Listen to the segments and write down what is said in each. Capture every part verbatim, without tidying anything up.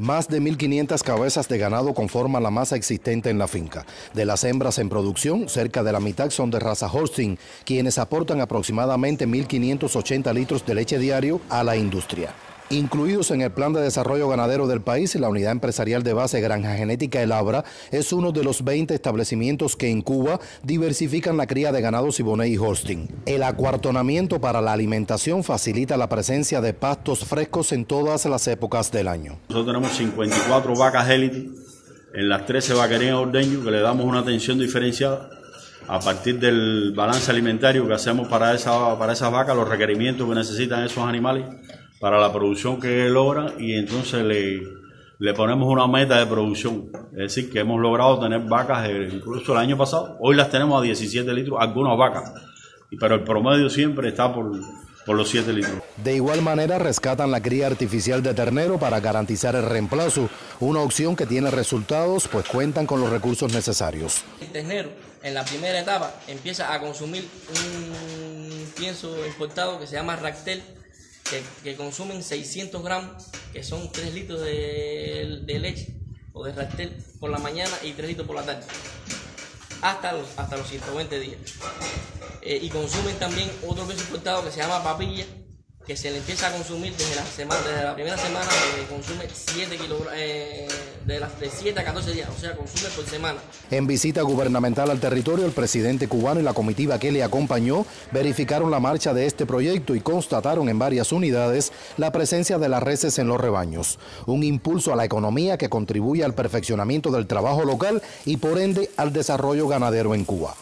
Más de mil quinientas cabezas de ganado conforman la masa existente en la finca. De las hembras en producción, cerca de la mitad son de raza Holstein, quienes aportan aproximadamente mil quinientos ochenta litros de leche diario a la industria. Incluidos en el Plan de Desarrollo Ganadero del país, la unidad empresarial de base Granja Genética El Abra es uno de los veinte establecimientos que en Cuba diversifican la cría de ganado Siboney y Holstein. El acuartonamiento para la alimentación facilita la presencia de pastos frescos en todas las épocas del año. Nosotros tenemos cincuenta y cuatro vacas élite en las trece vaquerías ordeño que le damos una atención diferenciada a partir del balance alimentario que hacemos para, esa, para esas vacas, los requerimientos que necesitan esos animales para la producción que logran, y entonces le, le ponemos una meta de producción. Es decir, que hemos logrado tener vacas, incluso el año pasado, hoy las tenemos a diecisiete litros, algunas vacas, pero el promedio siempre está por, por los siete litros. De igual manera rescatan la cría artificial de ternero para garantizar el reemplazo, una opción que tiene resultados pues cuentan con los recursos necesarios. El ternero en la primera etapa empieza a consumir un pienso importado que se llama Ractel, Que, que consumen seiscientos gramos, que son tres litros de, de leche o de Ractel por la mañana y tres litros por la tarde, hasta los, hasta los ciento veinte días. Eh, y consumen también otro peso importado que se llama papilla, que se le empieza a consumir desde la, semana, desde la primera semana, que consume siete kilogramos, eh, de, de siete a catorce días, o sea, consume por semana. En visita gubernamental al territorio, el presidente cubano y la comitiva que le acompañó verificaron la marcha de este proyecto y constataron en varias unidades la presencia de las reses en los rebaños, un impulso a la economía que contribuye al perfeccionamiento del trabajo local y por ende al desarrollo ganadero en Cuba.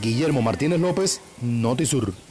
Guillermo Martínez López, NotiSur.